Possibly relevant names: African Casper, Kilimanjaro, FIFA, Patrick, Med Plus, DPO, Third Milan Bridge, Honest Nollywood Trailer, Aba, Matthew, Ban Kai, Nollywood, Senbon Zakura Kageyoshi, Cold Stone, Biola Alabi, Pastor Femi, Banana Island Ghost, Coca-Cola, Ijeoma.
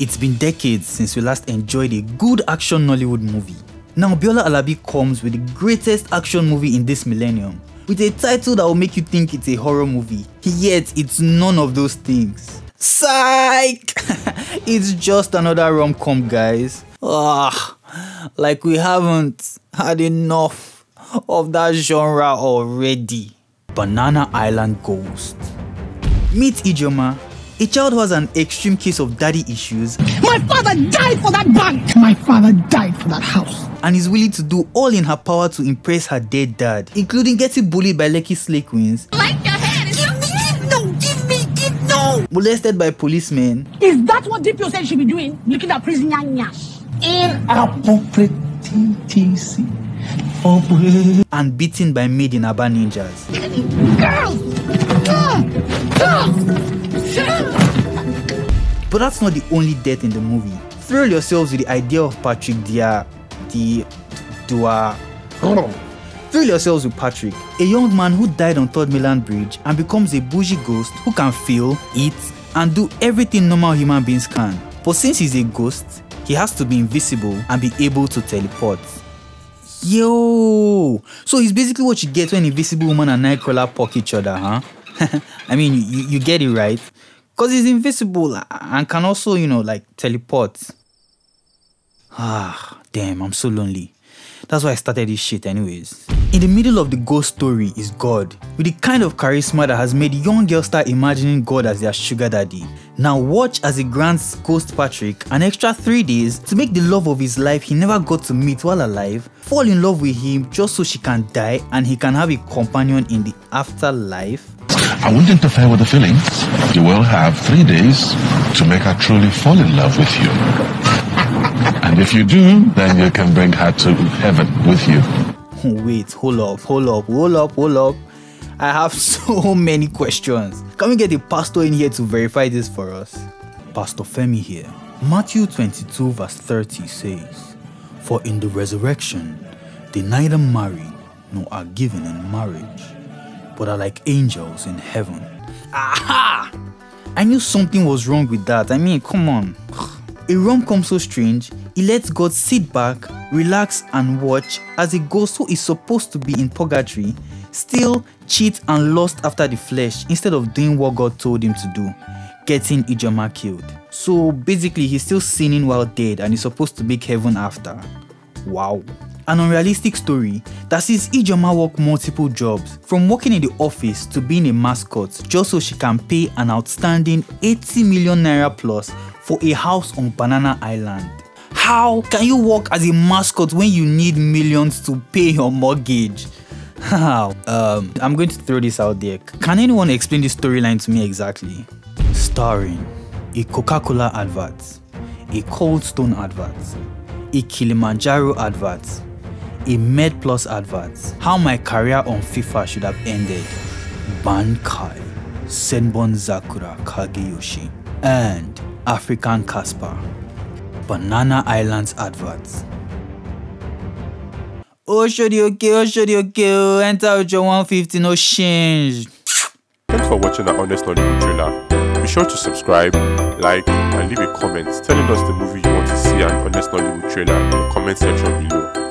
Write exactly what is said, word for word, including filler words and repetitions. It's been decades since we last enjoyed a good action Nollywood movie. Now Biola Alabi comes with the greatest action movie in this millennium, with a title that will make you think it's a horror movie, yet it's none of those things. Psych! It's just another rom-com, guys. Ugh, like we haven't had enough of that genre already. Banana Island Ghost. Meet Ijeoma, a child who has an extreme case of daddy issues. My father died for that bank! My father died for that house! And is willing to do all in her power to impress her dead dad, including getting bullied by Lekki's slay queens. Like your head is give me, give no, give me, give no! Molested by policemen. Is that what D P O said she be doing? Looking at prison nyash. Inappropriate T T C. And beaten by maid in Aba ninjas. Girls! Girls! Girls! But that's not the only death in the movie. Thrill yourselves with the idea of Patrick Dia, the Dua. Thrill yourselves with Patrick, a young man who died on Third Milan Bridge and becomes a bougie ghost who can feel, eat, and do everything normal human beings can. But since he's a ghost, he has to be invisible and be able to teleport. Yo! So it's basically what you get when Invisible Woman and Nightcrawler poke each other, huh? I mean, you, you get it right. Because he's invisible and can also, you know, like, teleport. Ah, damn, I'm so lonely. That's why I started this shit anyways. In the middle of the ghost story is God, with the kind of charisma that has made young girls start imagining God as their sugar daddy. Now watch as he grants Ghost Patrick an extra three days to make the love of his life he never got to meet while alive fall in love with him, just so she can die and he can have a companion in the afterlife. I won't interfere with the feeling. You will have three days to make her truly fall in love with you. And if you do, then you can bring her to heaven with you. Wait, hold up, hold up, hold up, hold up. I have so many questions. Can we get a pastor in here to verify this for us? Pastor Femi here. Matthew twenty-two verse thirty says, "For in the resurrection, they neither marry nor are given in marriage, but are like angels in heaven." Aha! I knew something was wrong with that. I mean, come on. A rom-com so strange, it lets God sit back, relax and watch as a ghost who is supposed to be in purgatory still cheats and lusts after the flesh instead of doing what God told him to do, getting Ijeoma killed. So basically he's still sinning while dead and is supposed to make heaven after. Wow. An unrealistic story that sees Ijeoma work multiple jobs, from working in the office to being a mascot, just so she can pay an outstanding eighty million naira plus for a house on Banana Island. How can you work as a mascot when you need millions to pay your mortgage? How? um, I'm going to throw this out there. Can anyone explain this storyline to me exactly? Starring a Coca-Cola advert, a Cold Stone advert, a Kilimanjaro advert, a Med Plus advert, How My Career on FIFA Should Have Ended, Ban Kai, Senbon Zakura Kageyoshi, and African Casper. Banana Islands adverts. Oh, should you kill, should you kill, enter with your one fifty, no change. Thanks for watching the Honest Nollywood Trailer. Be sure to subscribe, like, and leave a comment telling us the movie you want to see and Honest Nollywood Trailer in the comment section below.